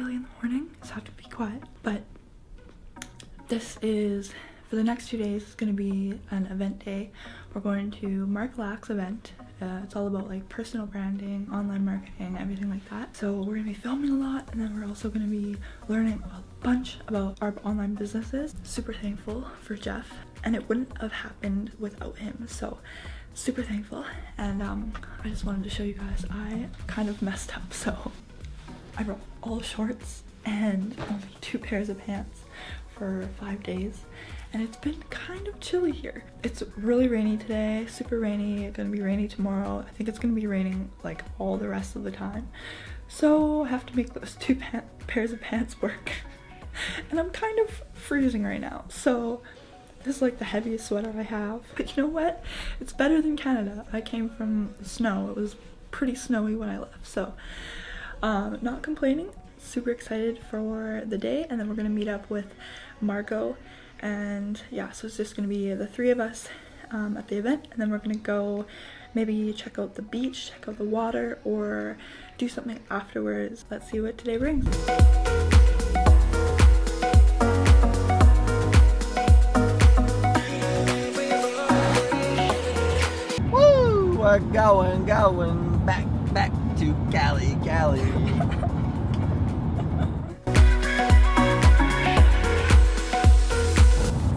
early in the morning, so I have to be quiet. But this is, for the next 2 days, it's going to be an event day. We're going to Mark Lack's event. It's all about like personal branding, online marketing, everything like that. So we're going to be filming a lot, and then we're also going to be learning a bunch about our online businesses. Super thankful for Jeff, and it wouldn't have happened without him. So super thankful, and I just wanted to show you guys I kind of messed up. So I brought all shorts and only 2 pairs of pants for 5 days, and it's been kind of chilly here. It's really rainy today, super rainy. It's gonna be rainy tomorrow. I think it's gonna be raining like all the rest of the time, so I have to make those 2 pairs of pants work. And I'm kind of freezing right now, so this is like the heaviest sweater I have. But you know what? It's better than Canada. I came from snow. It was pretty snowy when I left, so not complaining. Super excited for the day, and then we're gonna meet up with Marco, and yeah, so it's just gonna be the 3 of us at the event, and then we're gonna go maybe check out the beach, check out the water, or do something afterwards. Let's see what today brings. We're going back to Cali.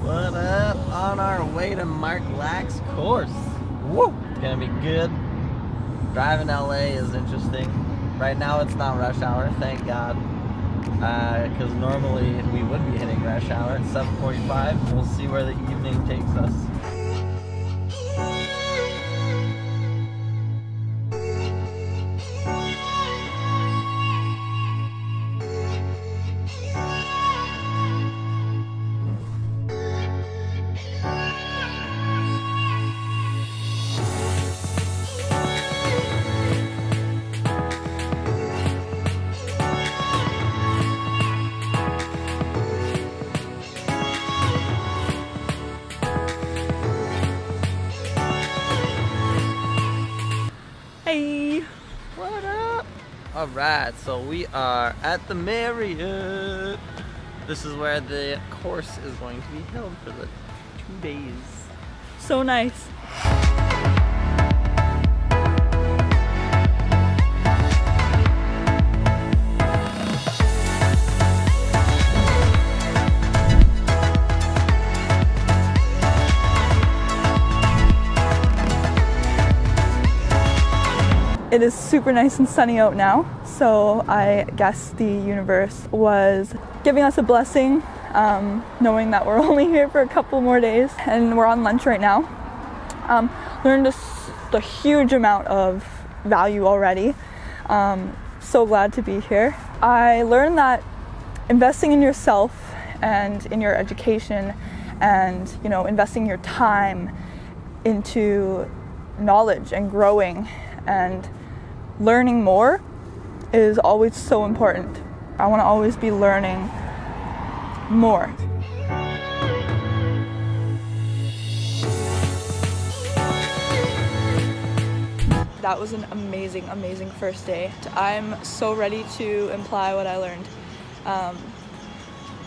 What up? On our way to Mark Lack's course. Woo! It's gonna be good. Driving L.A. is interesting. Right now it's not rush hour, thank God. Because normally we would be hitting rush hour at 7:45. We'll see where the evening takes us. Alright, so we are at the Marriott. This is where the course is going to be held for the 2 days. So nice. It is super nice and sunny out now, so I guess the universe was giving us a blessing, knowing that we're only here for a couple more days, and we're on lunch right now. Learned a huge amount of value already. So glad to be here. I learned that investing in yourself and in your education, and you know, investing your time into knowledge and growing and learning more is always so important. I want to always be learning more. That was an amazing, amazing first day. I'm so ready to apply what I learned.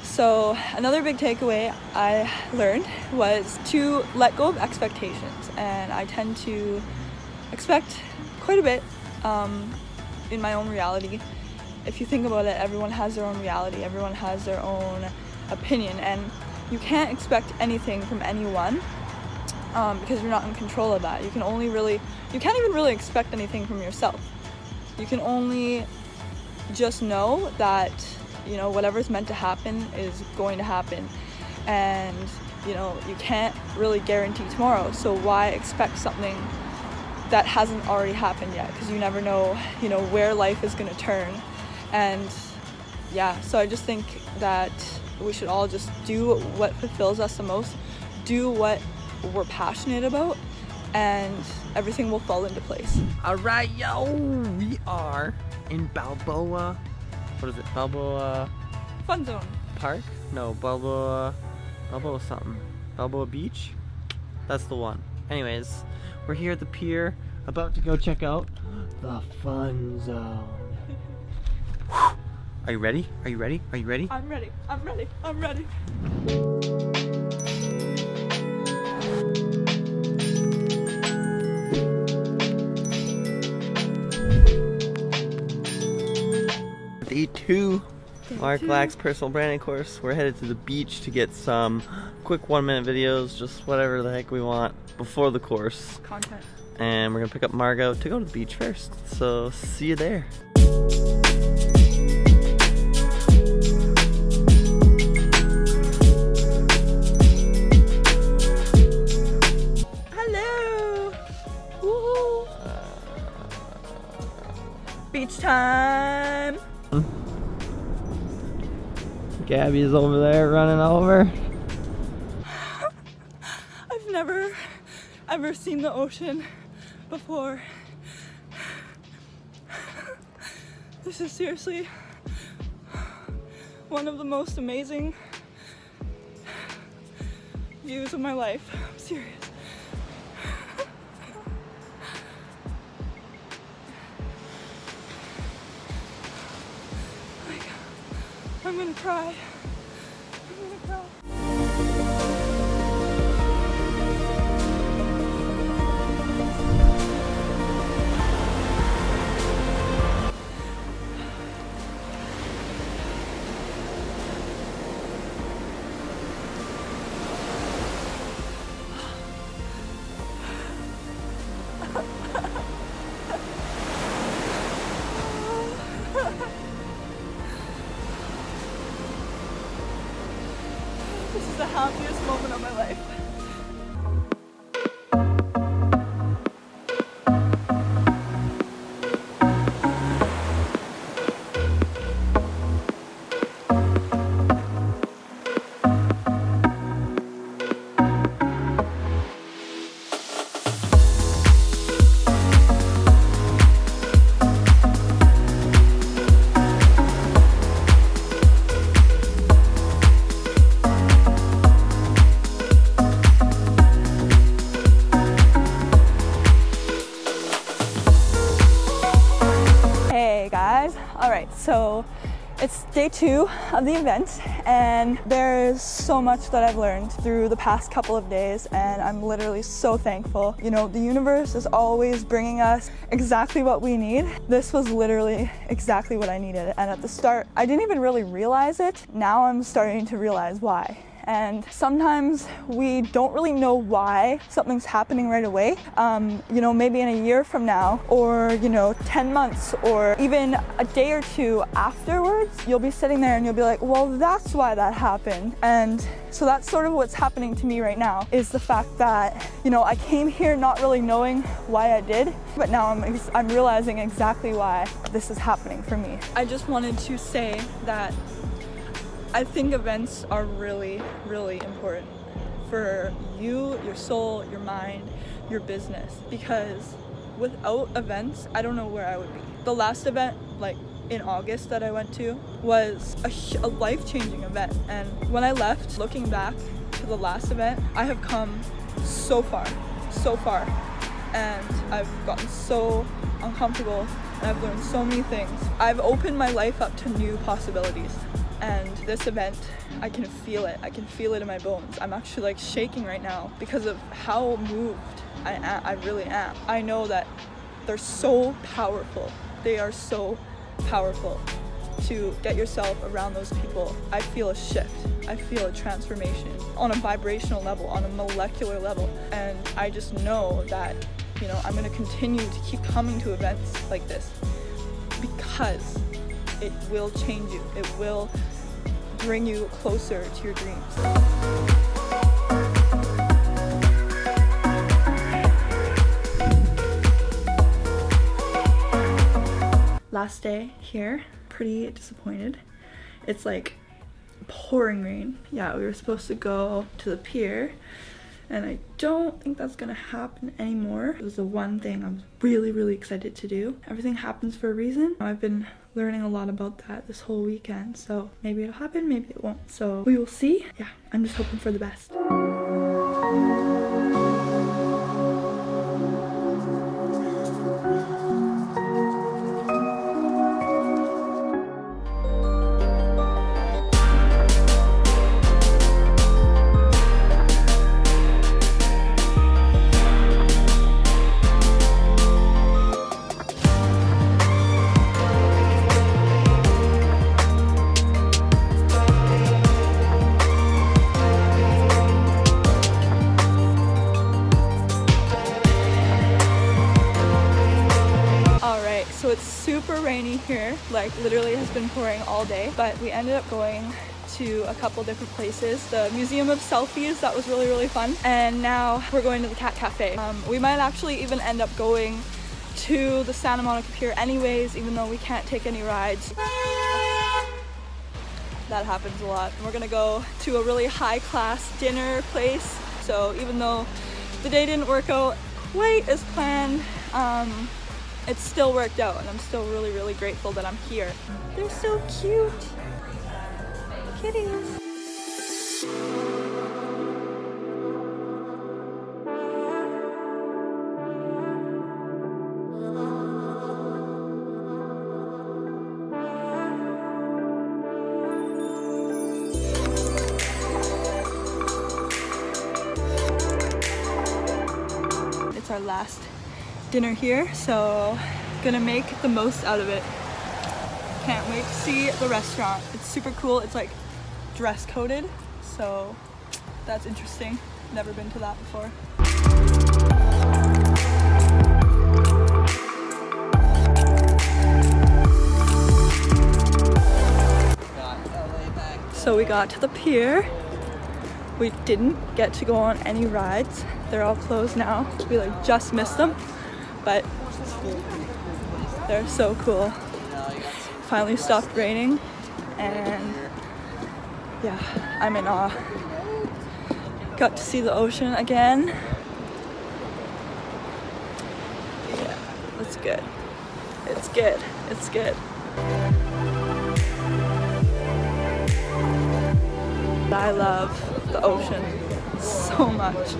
So another big takeaway I learned was to let go of expectations, and I tend to expect quite a bit in my own reality. If you think about it, everyone has their own reality, everyone has their own opinion, and you can't expect anything from anyone because you're not in control of that. You can't even really expect anything from yourself. You can only just know that, you know, whatever's meant to happen is going to happen, and you know, you can't really guarantee tomorrow, so why expect something that hasn't already happened yet? Because you never know, you know, where life is going to turn. And yeah, so I just think that we should all just do what fulfills us the most, do what we're passionate about, and everything will fall into place. All right, yo, we are in Balboa. What is it? Balboa Fun Zone Park? No, Balboa something. Balboa Beach? That's the one. Anyways, we're here at the pier, about to go check out the Fun Zone. Are you ready? Are you ready? Are you ready? I'm ready. I'm ready. I'm ready. Day 2, Mark Lack's personal branding course. We're headed to the beach to get some quick 1-minute videos, just whatever the heck we want before the course. Content. And we're gonna pick up Margo to go to the beach first. So see you there. Beach time! Gabby's over there running over. I've never ever seen the ocean before. This is seriously one of the most amazing views of my life. I'm serious. I'm gonna cry. I'm gonna cry. This is the happiest moment of my life. So it's day 2 of the event, and there is so much that I've learned through the past couple of days, and I'm literally so thankful. You know, the universe is always bringing us exactly what we need. This was literally exactly what I needed, and at the start, I didn't even really realize it. Now I'm starting to realize why. And sometimes we don't really know why something's happening right away. You know, maybe in a year from now, or, you know, 10 months, or even a day or two afterwards, you'll be sitting there and you'll be like, well, that's why that happened. And so that's sort of what's happening to me right now, is the fact that, you know, I came here not really knowing why I did, but now I'm realizing exactly why this is happening for me. I just wanted to say that I think events are really, really important for you, your soul, your mind, your business, because without events, I don't know where I would be. The last event, like in August, that I went to was a life-changing event, and when I left, looking back to the last event, I have come so far, and I've gotten so uncomfortable, and I've learned so many things. I've opened my life up to new possibilities. And this event, I can feel it. I can feel it in my bones. I'm actually like shaking right now because of how moved I really am. I know that they're so powerful. They are so powerful to get yourself around those people. I feel a shift. I feel a transformation on a vibrational level, on a molecular level. And I just know that, you know, I'm gonna continue to keep coming to events like this because it will change you. It will bring you closer to your dreams. Last day here, pretty disappointed. It's like pouring rain. Yeah, we were supposed to go to the pier, and I don't think that's gonna happen anymore. It was the one thing I'm really, really excited to do. Everything happens for a reason. I've been learning a lot about that this whole weekend, so maybe it'll happen, maybe it won't. So we will see. Yeah, I'm just hoping for the best. super rainy here, like literally has been pouring all day, but we ended up going to a couple different places. The Museum of Selfies, that was really fun, and now we're going to the Cat Cafe. We might actually even end up going to the Santa Monica Pier anyways, even though we can't take any rides. That happens a lot. We're gonna go to a really high-class dinner place, so even though the day didn't work out quite as planned, it still worked out, and I'm still really grateful that I'm here. They're so cute! Kitties! It's our last dinner here, so gonna make the most out of it. Can't wait to see the restaurant. It's super cool. It's like dress coded, so that's interesting. Never been to that before. So we got to the pier. We didn't get to go on any rides. They're all closed now. We like just missed them, but they're so cool. Finally stopped raining, and yeah, I'm in awe. Got to see the ocean again. Yeah, that's good. It's good. It's good. I love the ocean so much.